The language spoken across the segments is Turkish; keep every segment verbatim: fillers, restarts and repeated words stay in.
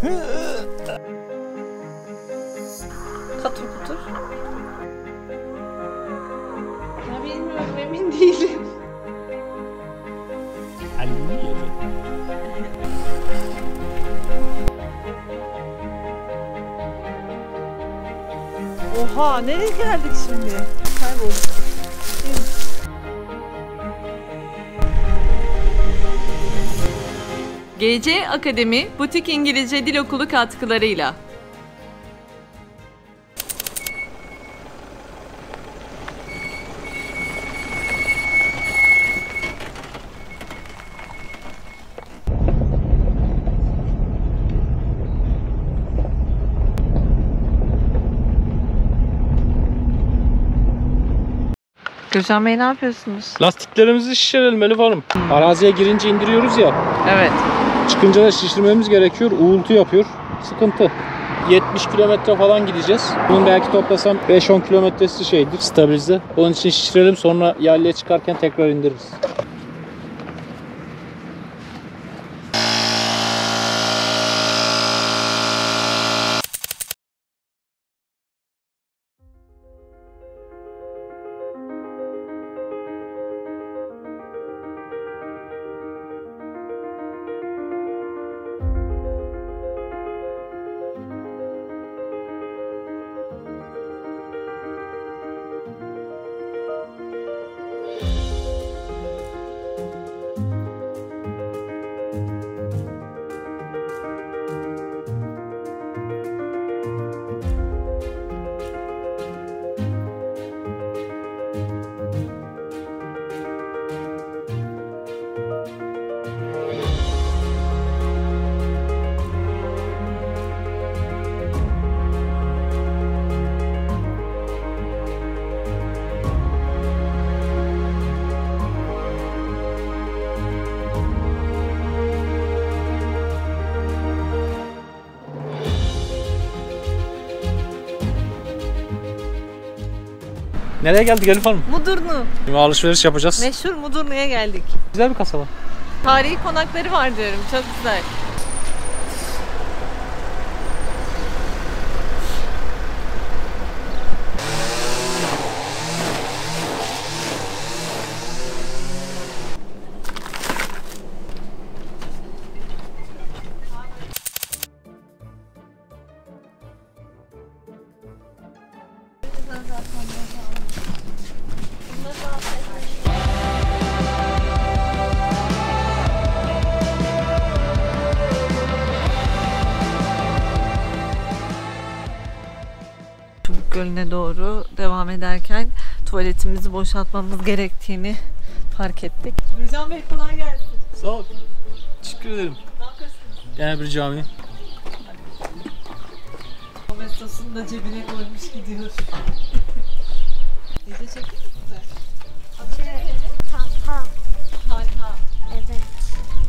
Katır kutur. Ya bilmiyorum, emin değilim. Oha, nereye geldik şimdi? Kaybolduk. G C Akademi Butik İngilizce Dil Okulu katkılarıyla. Gürcan Bey, ne yapıyorsunuz? Lastiklerimizi şişirelim Elif Hanım. Araziye girince indiriyoruz ya. Evet. Çıkınca da şişirmemiz gerekiyor. Uğultu yapıyor. Sıkıntı. yetmiş kilometre falan gideceğiz. Bunun belki toplasam beş on kilometresi şeydir, stabilize. Onun için şişirelim, sonra yaylaya çıkarken tekrar indiririz. Nereye geldik Elif Hanım? Mudurnu. Şimdi alışveriş yapacağız. Meşhur Mudurnu'ya geldik. Güzel bir kasaba. Tarihi konakları var diyorum. Çok güzel. Çubuk Gölü'ne doğru devam ederken tuvaletimizi boşaltmamız gerektiğini fark ettik. Gürcan Bey, kolay gelsin. Sağ ol. Teşekkür ederim. Ne yapıyorsunuz? Gene bir cami. Sosunu da cebine koymuş gidiyor. Gece çekti mi güzel? Adı ne? Talha. Talha. Evet.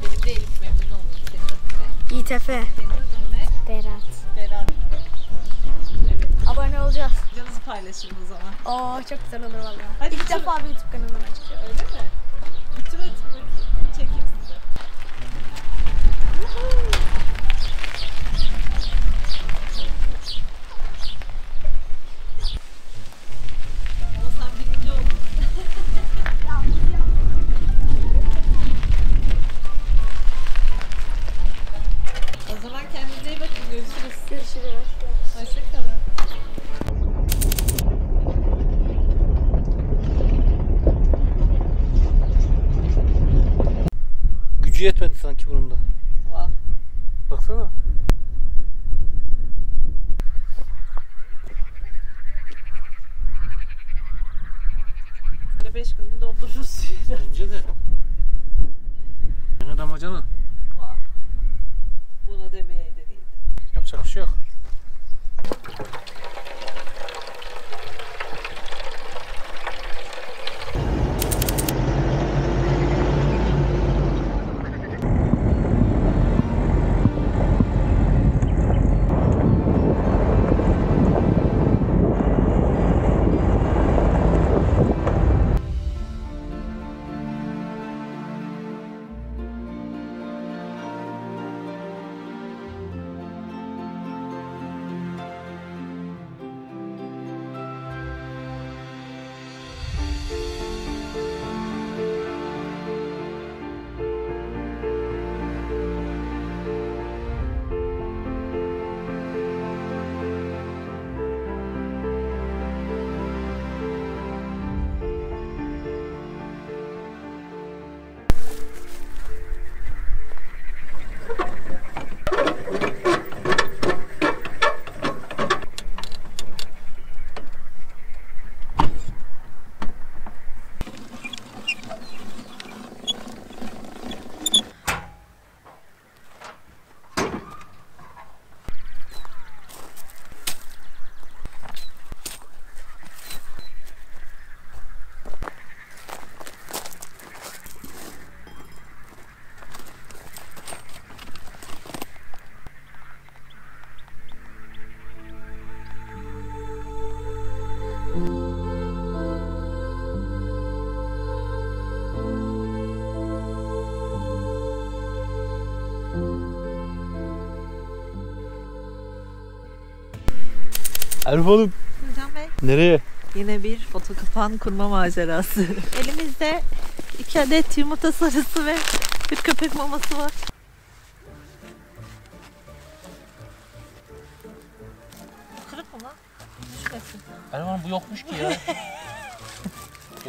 Benim de Elif, memnun oldum. Senin adın ne? İTEFE. Senin adın ne? Berat. Berat. Evet. Abone olacağız. Canınızı paylaşın o zaman. Oo, çok güzel olur valla. İlk bitir. defa bir YouTube kanalıma çıkıyor. Öyle mi? Bitir ötümü çekeyim size. Yetmedi sanki bunun da. Vah. Baksana. Böyle beş günde doldururuz. Bence de. Bana damacana. Vah. Buna demeye de değil. Yapacak bir şey yok. Arif oğlum. Gürcan Bey. Nereye? Yine bir fotokapan kurma macerası. Elimizde iki adet yumurta sarısı ve bir köpek maması var. Kırık mı lan? Erman bu yokmuş ki ya.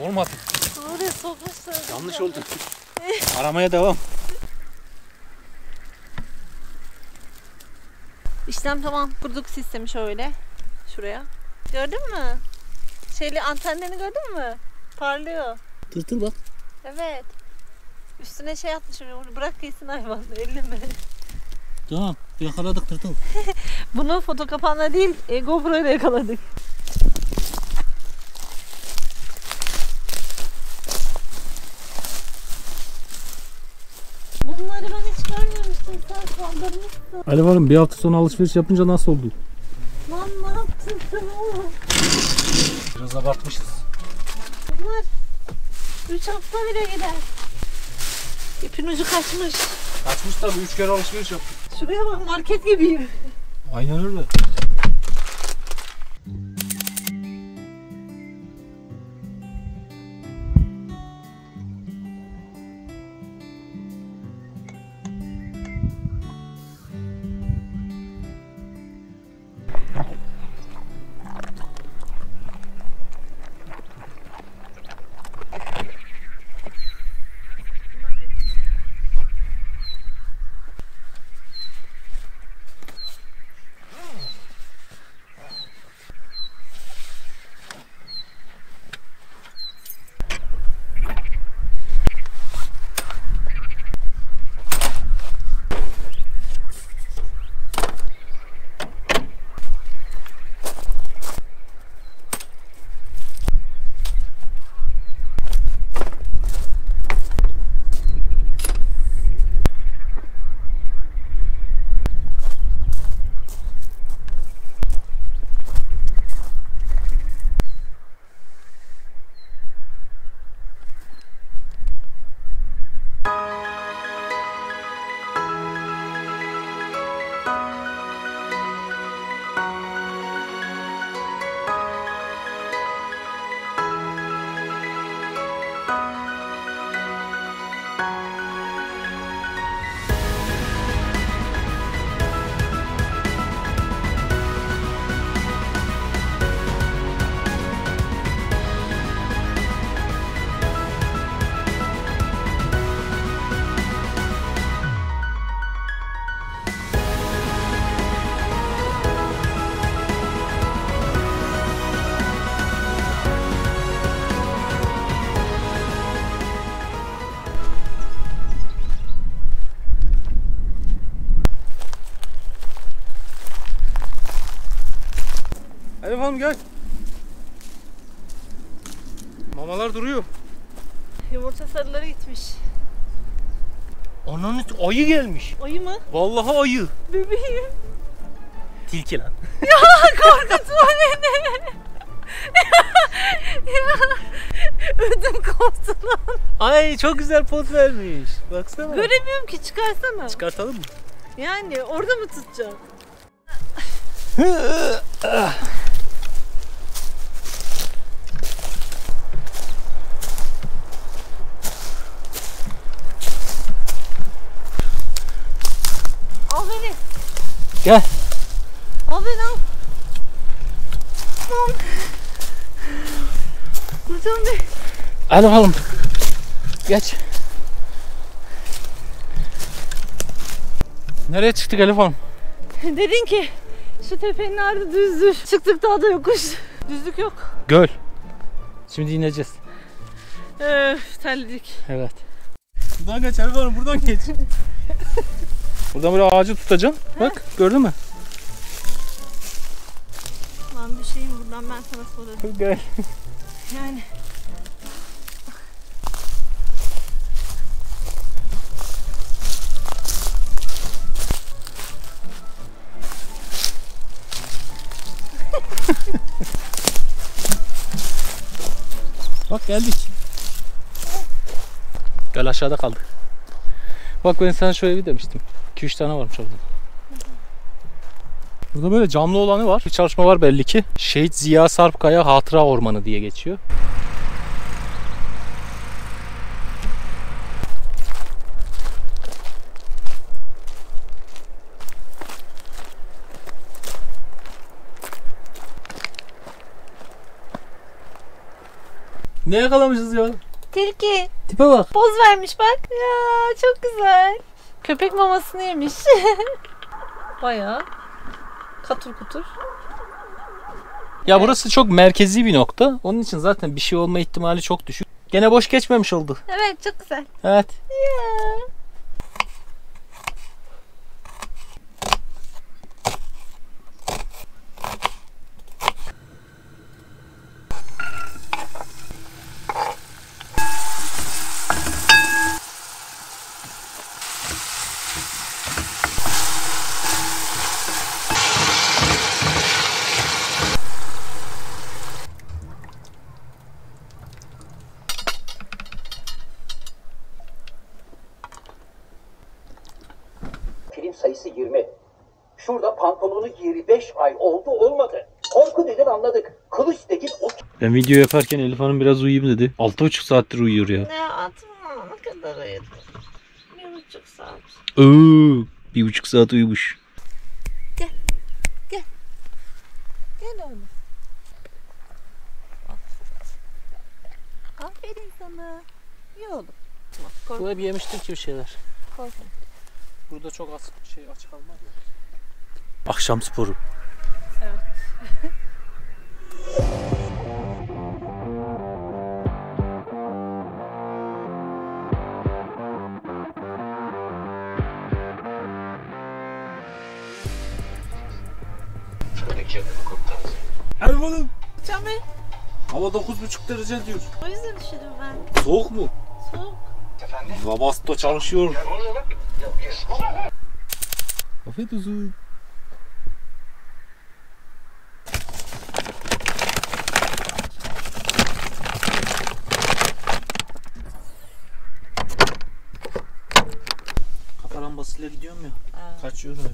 Olmadı. Oraya sokmuşlar. Yanlış oldu. Aramaya devam. İşlem tamam. Kurduk sistemi şöyle. Şuraya. Gördün mü? Şeyli antenlerini gördün mü? Parlıyor. Tırtıl bak. Evet. Üstüne şey atmışım. Bırak gitsin hayvan. Elleme. Tamam. Yakaladık tırtıl. Bunu fotokapanla değil e, GoPro ile yakaladık. Bunları ben hiç görmemiştim. Sen kaldırmışsın. Ali varım bir hafta sonra alışveriş yapınca nasıl oldu? Lan ne yaptın sen oğlum? Biraz abartmışız. Bunlar üç hafta bile gider. İpin ucu kaçmış. Kaçmış tabi üç kere alışveriş yaptık. Şuraya bak market gibiyim. Aynen öyle. Elif Hanım gel. Mamalar duruyor. Yumurta sarıları gitmiş. Ananın ayı gelmiş. Ayı mı? Vallahi ayı. Bebeğim. Tilki lan. Ya korkutma beni. Ya ödüm koptu lan. Ay çok güzel poz vermiş. Baksana. Göremiyorum ki çıkarsana. Çıkartalım mı? Yani orada mı tutacağım? Al beni. Gel. Al beni al. Lan. Gürcan Bey. Hadi bakalım. Geç. Nereye çıktık Elif Hanım? Dedin ki şu tepenin ardı düzdür. Çıktık daha da yokuş. Düzlük yok. Göl. Şimdi ineceğiz. Öf terledik. Evet. Buradan geç Elif Hanım buradan geç. Buradan böyle ağacı tutacağım. He. Bak gördün mü? Lan bir şeyim buradan ben sana sorarım. Gel. Yani. Bak geldik. Göl aşağıda kaldı. Bak ben sana şöyle bir demiştim. iki üç tane varmış orada. Burada böyle camlı olanı var. Bir çalışma var belli ki. Şehit Ziya Sarpkaya Hatıra Ormanı diye geçiyor. Ne yakalamışız ya? Tilki. Tipe bak. Poz vermiş bak. Ya çok güzel. Köpek mamasını yemiş. Bayağı katur kutur. Ya evet. Burası çok merkezi bir nokta. Onun için zaten bir şey olma ihtimali çok düşük. Gene boş geçmemiş oldu. Evet, çok güzel. Evet. Ya. Sayısı yirmi. Şurada pantolonu giyeri beş ay oldu olmadı. Korku dedin anladık. Kılıç dedin o... Ben video yaparken Elif Hanım biraz uyuyayım dedi. altı buçuk saattir uyuyor ya. Ne atma, ne kadar uyudun? bir buçuk saat. Ooo, bir buçuk saat uyumuş. Gel. Gel. Gel oğlum. Aferin sana. İyi oğlum. Bu hep yemiştik ki bir şeyler. Korkma. Burada çok az şey açık almaz ya. Akşam sporu. Evet. Şuradaki yerden kurtarız. Elif Hanım. Hocam Bey. Hava dokuz buçuk derece diyor. O yüzden üşüdüm ben. Soğuk mu? Soğuk. Efendim? Labasto çalışıyor. Afiyet olsun. Kafa lambasıyla gidiyorum ya. Aa. Kaçıyor öyle.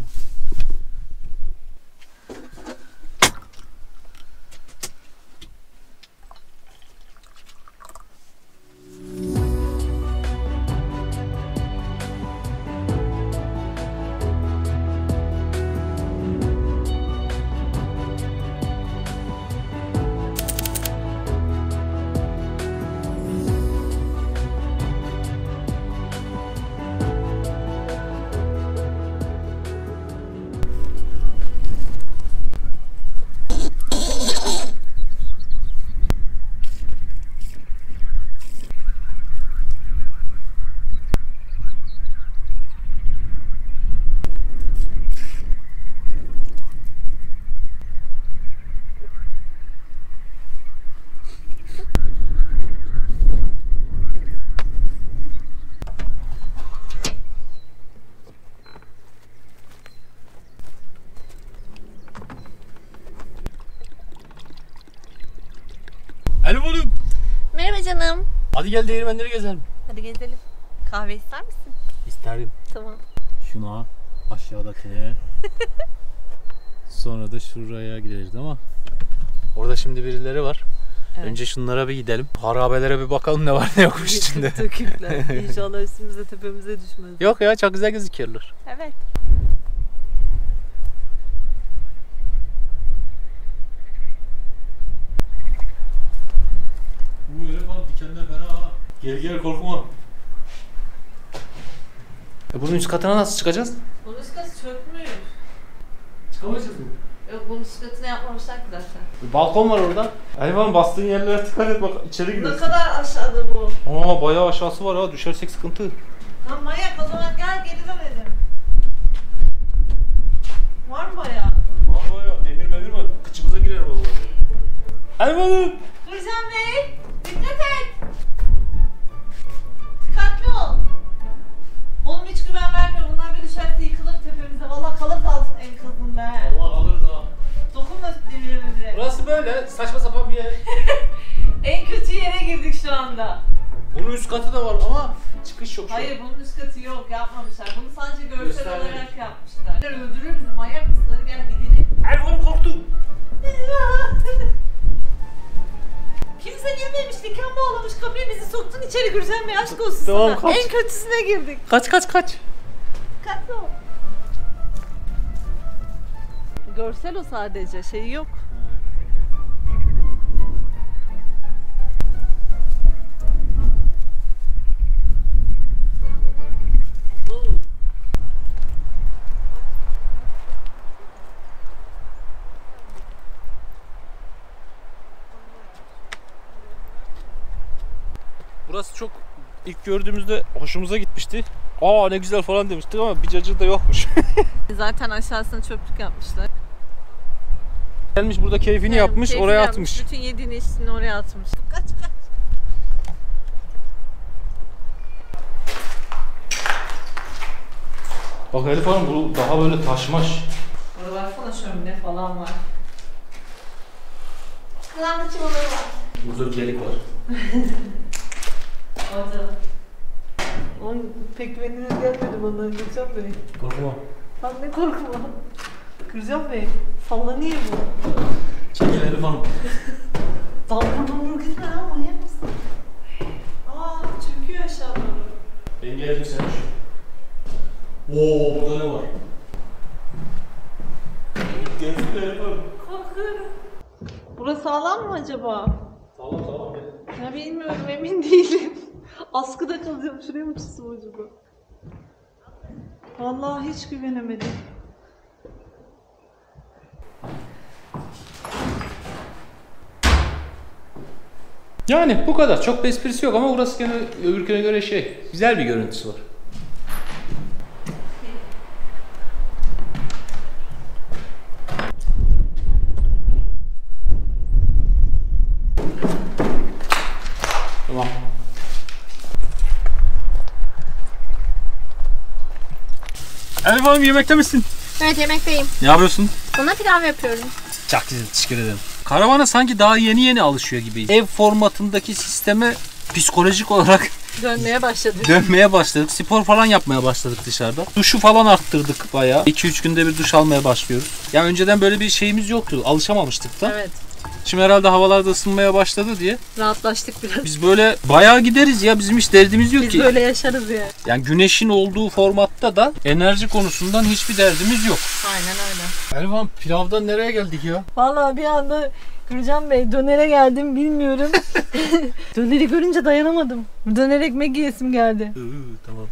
Elif Hanım. Merhaba canım. Hadi gel değirmenleri gezelim. Hadi gezelim. Kahve ister misin? İsterim. Tamam. Şuna aşağıdakine. Sonra da şuraya gideriz ama orada şimdi birileri var. Evet. Önce şunlara bir gidelim. Harabelere bir bakalım ne var ne yokmuş içinde. Dökükler. İnşallah üstümüze tepemize düşmez. Yok ya, çok güzel gözüküyorlar. Evet. Dikenler fena ha. Gel gel, korkma. E bunun üst katına nasıl çıkacağız? Bunun üst katı çökmüyor. Çıkamayacağız mı? Yok, bunun üst katını yapmamışlar ki zaten. Bir balkon var orada. Hayvan, bastığın yerlere dikkat et, bak içeri gidiyorsun. Ne kadar aşağıda bu? Aa, bayağı aşağısı var ha, düşersek sıkıntı. Lan manyak, o zaman gel geri dönelim. Var mı bayağı? Var bayağı, demir memir var, kıçımıza girer vallahi. Hayvanım! Burcan Bey! Dikkat et! Dikkatli ol! Oğlum hiç güven vermiyor. Bunlar bir düşerse yıkılır tepemize. Valla kalırız altın enkazında he. Valla kalırız ha. Dokunma demirimize. Burası böyle saçma sapan bir yer. En kötü yere girdik şu anda. Bunun üst katı da var ama çıkış yok şu Hayır, an. bunun üst katı yok, yapmamışlar. Bunu sadece görsel Göstermek. olarak yapmışlar. Öldürür mü? Manyak mısınlar? Gel gidelim. Ervan korktu. Kimse girmemiş, diken bağlamış. Kapıyı bizi soktun içeri, Gürcan Bey. Aşk olsun tamam, sana. Kaç. En kötüsüne girdik. Kaç, kaç, kaç. Kaç o. Görsel o sadece, şeyi yok. Burası çok ilk gördüğümüzde hoşumuza gitmişti. Aa ne güzel falan demiştik ama bir cacığı da yokmuş. Zaten aşağısına çöplük yapmışlar. Gelmiş burada keyfini yani, yapmış, keyfini oraya yapmış, atmış. Bütün yediğini içtiğini oraya atmış. Kaç kaç. Bak Elif Hanım, bu daha böyle taşmaş. Buralar falan şömine falan var. Kılanlı çuvaları var. Burada bir delik var. Orada. Onun pek güveniniz gelmedi bana Gürcan Bey. Korkma. Lan ne korkma. Gürcan Bey, sallanıyor bu. Çekil Elif Hanım. Dalga dumur gitme lan, manyak mısın? Aaa çöküyor aşağı doğru. Ben geldim sen şu. Ooo burada ne var? Gözlükle Elif Hanım. Korkuyorum. Burası sağlam mı acaba? Sağlam sağlam benim. Ya bilmiyorum, emin değilim. Askıda kalacağım, şuraya mı çıksın acaba? Vallahi hiç güvenemedim. Yani bu kadar, çok bir esprisi yok ama burası gene öbürküne göre şey, güzel bir görüntüsü var. Elif Hanım yemekte misin? Evet yemekteyim. Ne yapıyorsun? Buna pilav yapıyorum. Çok güzel, teşekkür ederim. Karavana sanki daha yeni yeni alışıyor gibiyiz. Ev formatındaki sisteme psikolojik olarak dönmeye başladık. Dönmeye başladık. Spor falan yapmaya başladık dışarıda. Duşu falan arttırdık bayağı. iki üç günde bir duş almaya başlıyoruz. Yani önceden böyle bir şeyimiz yoktu. Alışamamıştık da. Evet. Şimdi herhalde havalar da ısınmaya başladı diye rahatlaştık biraz. Biz böyle bayağı gideriz ya, bizim hiç derdimiz yok Biz ki. Biz böyle yaşarız ya. Yani güneşin olduğu formatta da enerji konusundan hiçbir derdimiz yok. Aynen öyle. Elvan pilavdan nereye geldik ya? Vallahi bir anda Gürcan Bey dönere geldim, bilmiyorum. Döneri görünce dayanamadım. Döner ekmek yiyesim geldi. Tamam.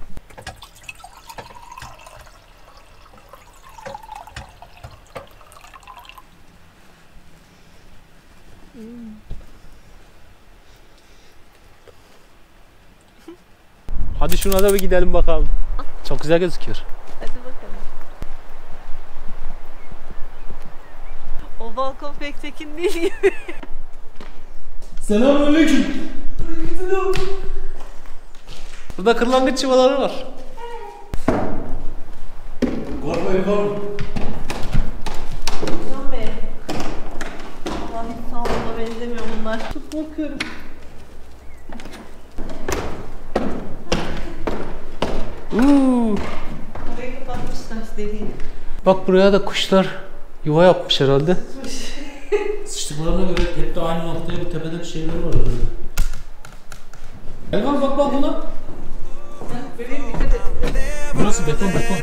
Hadi şuna da bir gidelim bakalım. Çok güzel gözüküyor. Hadi bakalım. O balkon pek tekin değil gibi. Selamünaleyküm. Burada kırlangıç çuvaları var. Korkma yukarı. Can Bey. Allah'ım sağ olma, benzemiyor bunlar. Çok korkuyorum. Uuu. Burayı kapatmışlar dediğin. Bak buraya da kuşlar yuva yapmış herhalde. Sıçtıklarına göre hep de aynı noktaya, bu tepede bir şeyler var orada. Gel bak bak bak buna. Burası beton beton.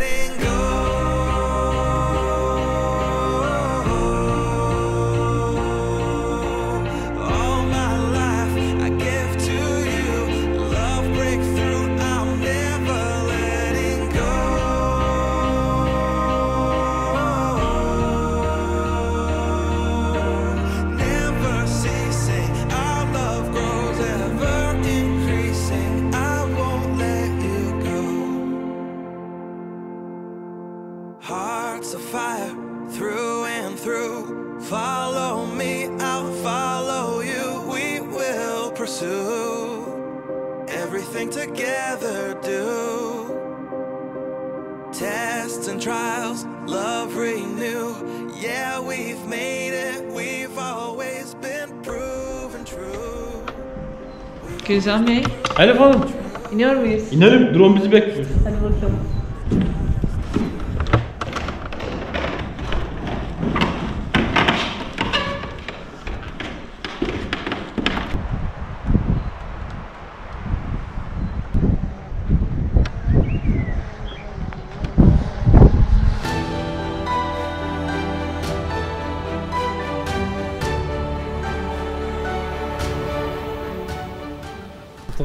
Gürcan Bey. Elif Hanım. İniyor muyuz? İnelim. Drone bizi bekliyor. Hadi bakalım.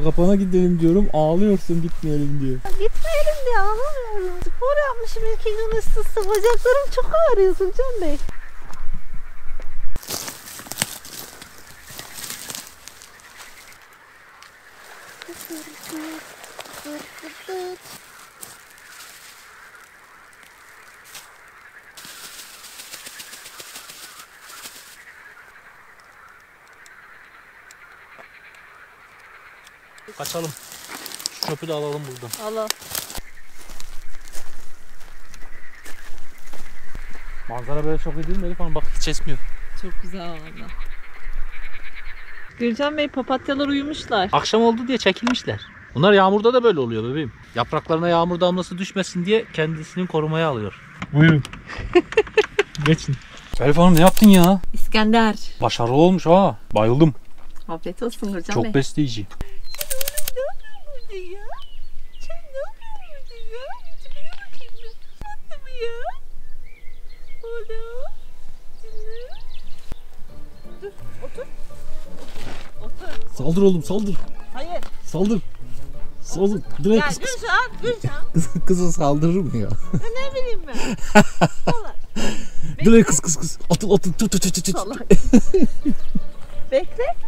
Kapana gidelim diyorum, ağlıyorsun gitmeyelim diyor. Gitmeyelim diye ağlamıyorum. Spor yapmışım iki gün üst üste, bacaklarım çok ağrıyor Can Bey. Kaçalım. Şu çöpü de alalım buradan. Allah. Manzara böyle çok iyi değil mi Elif Hanım? Bak hiç esmiyor. Çok güzel valla. Gürcan Bey, papatyalar uyumuşlar. Akşam oldu diye çekilmişler. Bunlar yağmurda da böyle oluyor bebeğim. Yapraklarına yağmur damlası düşmesin diye kendisini korumaya alıyor. Buyurun. Geçin. Elif Hanım ne yaptın ya? İskender. Başarılı olmuş ha. Bayıldım. Afiyet olsun Gürcan Bey. Çok besleyici. Saldır oğlum, saldır. Hayır. Saldır. Saldır. Direkt kız. Kız kızı saldırır mı ya? Ne bileyim ben. Direkt kız kız kız. Atıl atıl tut tut tut tut. Bekle,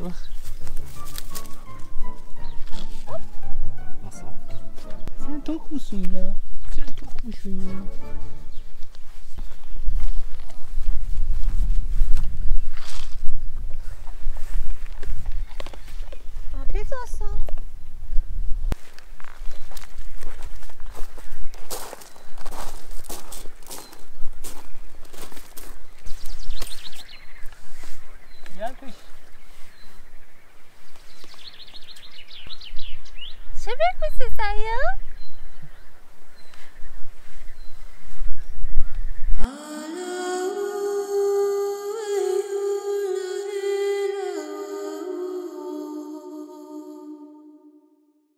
Bak. Nasıl? Sen tok musun ya? Sen tok musun ya? Afiyet olsun. Şebek misin sen ya?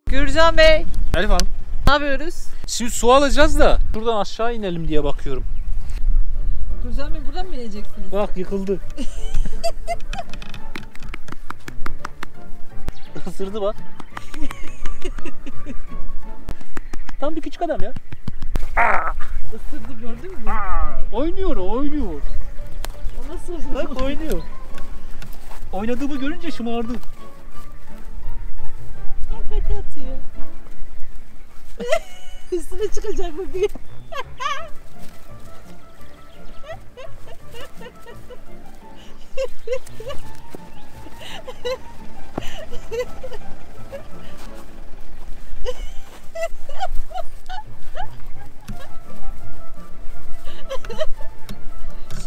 Gürcan Bey. Elif Hanım. Ne yapıyoruz? Şimdi su alacağız da buradan aşağı inelim diye bakıyorum. Gürcan Bey buradan mı ineceksiniz? Bak yıkıldı. Isırdı bak. Tam bir küçük adam ya. Isırdı, gördün mü? Oynuyor, oynuyor. O nasıl oynuyor? Bak oynuyor. Oynadığımı görünce şımardı. Pati atıyor. Üstüne çıkacak mı bir?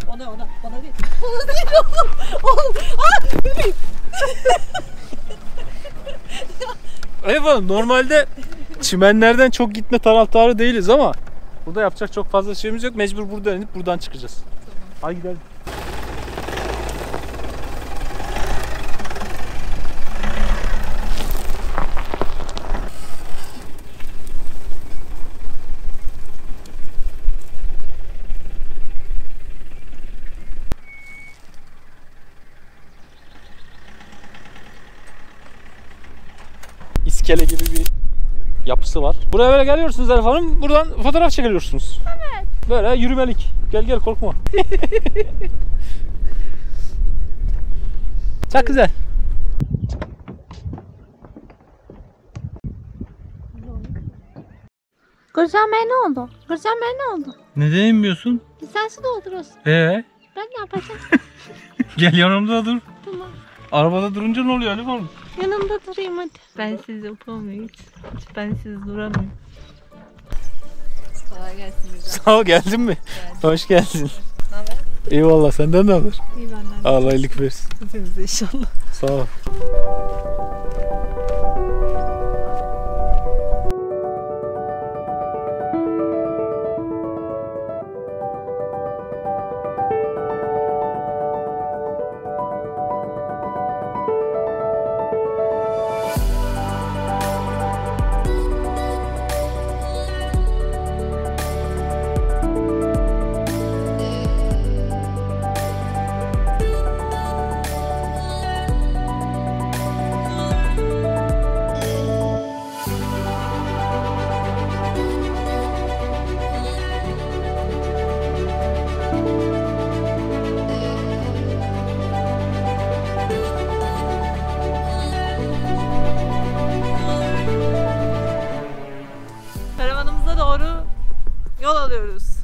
Ona ona bana değil. Bana değil oğlum. Oğlum. Aa bebeğim. Elif Hanım, normalde çimenlerden çok gitme taraftarı değiliz ama burada yapacak çok fazla şeyimiz yok. Mecbur buradan inip buradan çıkacağız. Tamam. Hadi gidelim. İskele gibi bir yapısı var. Buraya böyle geliyorsunuz Elif Hanım, buradan fotoğraf çekiliyorsunuz. Evet. Böyle yürümelik. Gel gel, korkma. Çok güzel. Gözleme ne oldu? Gözleme ne oldu? Neden inmiyorsun? Lisansı dolduruyorsun. Ee? Ben ne yapacağım? Gel yanımda dur. Tamam. Arabada durunca ne oluyor Ali Baba? Yanımda durayım hadi. Ben siz yapamıyorum hiç. Hiç ben siz duramıyorum. Kolay gelsin. Sağ ol, geldin mi? Geldim. Hoş geldin. Ne haber? İyi valla, senden ne haber? İyi benden. Allah iyilik versin. Hepimize inşallah. Sağ ol.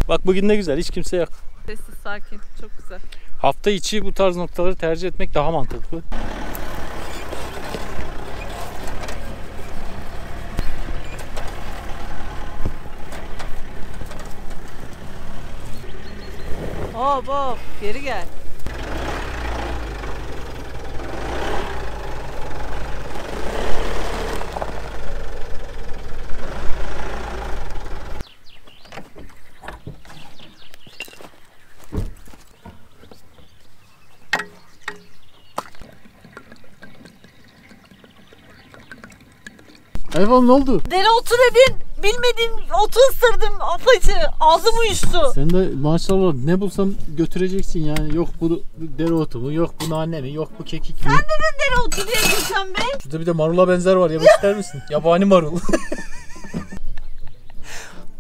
Bak bugün ne güzel, hiç kimse yok. Sessiz, sakin, çok güzel. Hafta içi bu tarz noktaları tercih etmek daha mantıklı. Hop hop, geri gel. Hayvan ne oldu? Dereotu dedin, bilmediğim otu ısırdım ablacı, ağzım uyuştu. Sen de maşallah ne bulsam götüreceksin yani, yok bu dereotu mu, yok bu nane mi, yok bu kekik mi? Sen dedin dereotu diye geçen be. Şurada bir de marula benzer var, yemek ister misin? Yabani marul.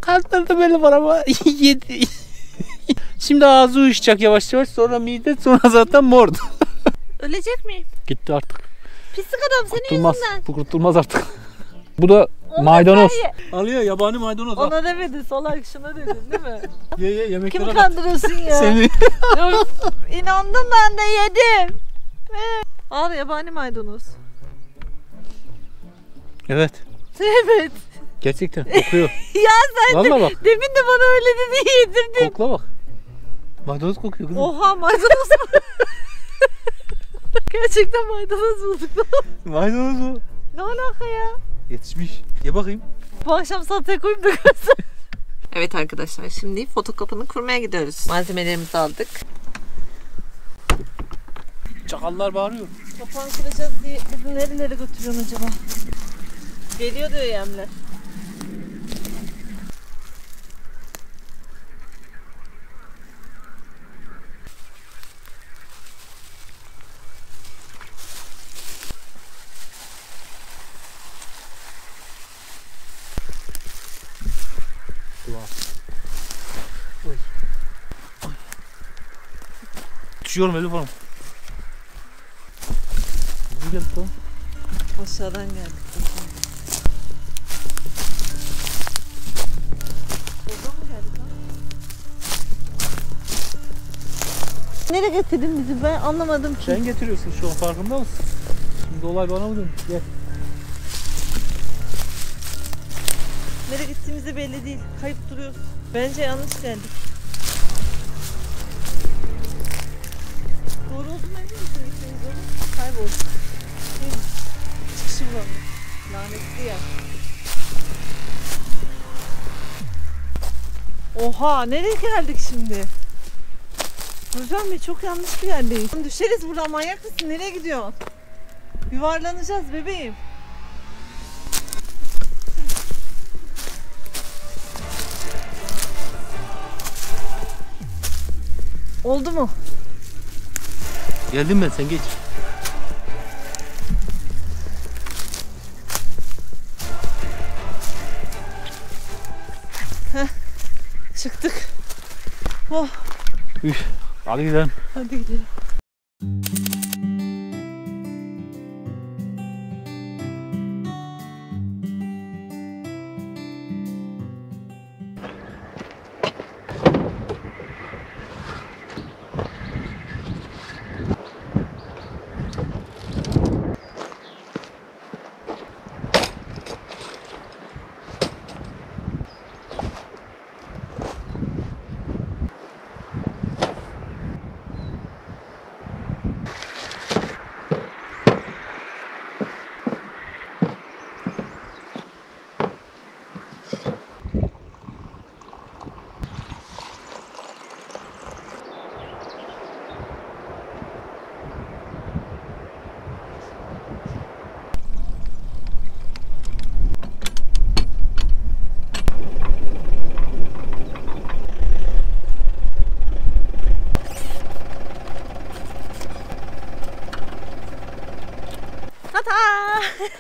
Kaldırdı benim araba, yedi. Şimdi ağzı uyuşacak yavaş yavaş, sonra mide, sonra zaten mordu. Ölecek miyim? Gitti artık. Pislik adam senin kurtulmaz, yüzünden. Bu kurtulmaz artık. Bu da onu maydanoz. Alıyor yabani maydanoz. Ona demedin salak, şuna dedin değil mi? Ye ye yemekleri. Kimi kandırıyorsun at ya? Seni. İnandım ben de yedim. Al yabani maydanoz. Evet. Evet. Gerçekten kokuyor. Ya sen de, demin de bana öyle dedi, yedirdin. Kokla bak. Maydanoz kokuyor kızım. Oha maydanoz. Gerçekten maydanoz bulduk. Maydanoz mu? Ne alaka ya? Yetişmiş. Ye bakayım. Bu akşam salataya koyayım da kalsın. Evet arkadaşlar, şimdi fotokapını kurmaya gidiyoruz. Malzemelerimizi aldık. Çakallar bağırıyor. Kapağını kıracağız diye bizi nerelere götürüyorsun acaba? Geliyor diyor yemler. Düşüyorum Elif Hanım. Nereden geldik lan? Aşağıdan geldik. Oradan mı geldik lan? Nereye getirdin bizi, ben anlamadım ki. Sen getiriyorsun şu an, farkında mısın? Şimdi olay bana mı dönüyor? Gel. Nereye gittiğimizi belli değil. Kayıp duruyoruz. Bence yanlış geldik. Doğru oldum ben değil misin? İkimiz öyle kaybolduk. Değil mi? Çıkışı bulalım. Lanetli ya. Oha! Nereye geldik şimdi? Hocam Bey çok yanlış bir yerdeyiz. Düşeriz buradan, manyak mısın? Nereye gidiyorsun? Yuvarlanacağız bebeğim. Oldu mu? Geldim ben, sen geç. Heh, çıktık. Oh. Üf, hadi gidelim. Hadi gidelim.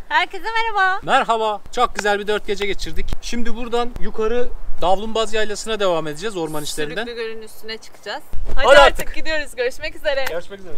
Herkese merhaba. Merhaba. Çok güzel bir dört gece geçirdik. Şimdi buradan yukarı Davlumbaz Yaylası'na devam edeceğiz, orman işlerinden. Sürüklü Gölü'nün üstüne çıkacağız. Hadi, Hadi artık. artık gidiyoruz. Görüşmek üzere. Görüşmek üzere.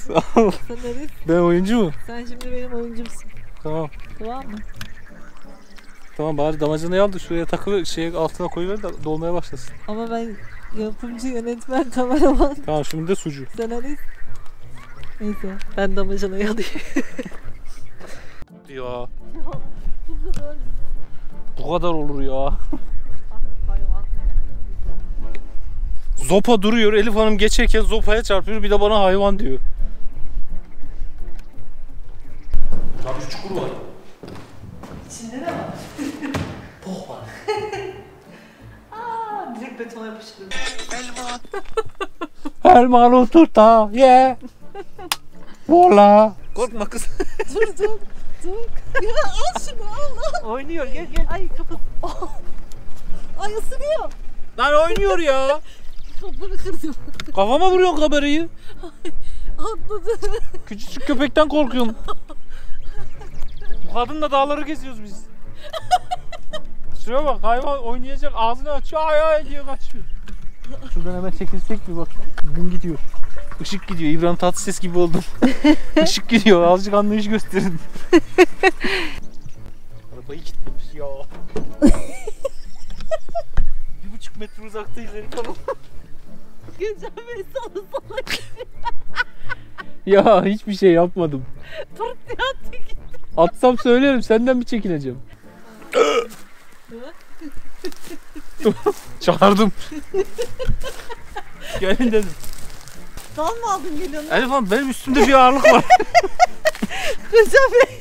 Sağ ol. Ben oyuncu mu? Sen şimdi benim oyuncumsun. Tamam. Tamam mı? Tamam, bari damacanayı al da şuraya takılı şey altına koyuver de dolmaya başlasın. Ama ben yapımcı, yönetmen, kameraman. Tamam, şimdi de sucu. Senarist. Neyse, ben damacanayı alayım. Ya. Bu kadar olur ya. Zopa duruyor, Elif Hanım geçerken zopaya çarpıyor, bir de bana hayvan diyor. Abi şu çukur var. İçinde ne var? Poh var. Aaa, direkt betona yapıştırdım. Elma. Elmanı oturt ha, ye. Yeah. Vola. Korkma kız. Dur dur, dur. Ya al şunu, al al. Oynuyor, gel gel. Ay kapat. Ay ısınıyor. Lan oynuyor ya. Kafama vuruyorsun kamerayı. Atladı. Küçücük köpekten korkuyorum. Bu kadınla dağları geziyoruz biz. Şuraya bak, hayvan oynayacak, ağzını açıyor, ay ay diye kaçıyor. Şuradan hemen çekilsek mi bak, gün gidiyor. Işık gidiyor, İbrahim Tatlıses gibi oldum. Işık gidiyor, azıcık anlayış gösterin. Arabayı kilitlemiş ya. Bir buçuk metre uzakta ileri kalalım. Gülcan Bey sana sana gidiyor. Ya hiçbir şey yapmadım. Pırt yattı gitti. Atsam söylerim, senden bir çekineceğim. Çağırdım. Gelin dedim. Dal mı aldın geliyorsun? Elif Hanım, benim üstümde bir ağırlık var. Gülcan Bey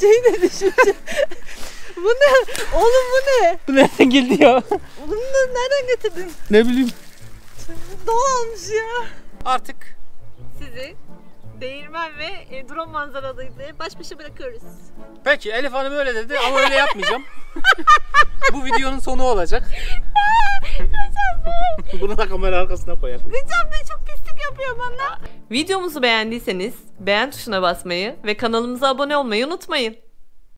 şey ne düşünce? Bu ne? Oğlum bu ne? Bu nereden geldi ya? Bunu nereden getirdin? Ne bileyim. Doğalmış ya. Artık sizi değirmen ve e, drone manzaralıydı baş başa bırakıyoruz. Peki, Elif Hanım öyle dedi ama öyle yapmayacağım. Bu videonun sonu olacak. Bunu da kamera arkasına koyarım. Recep Bey çok pislik yapıyor bana. Videomuzu beğendiyseniz beğen tuşuna basmayı ve kanalımıza abone olmayı unutmayın.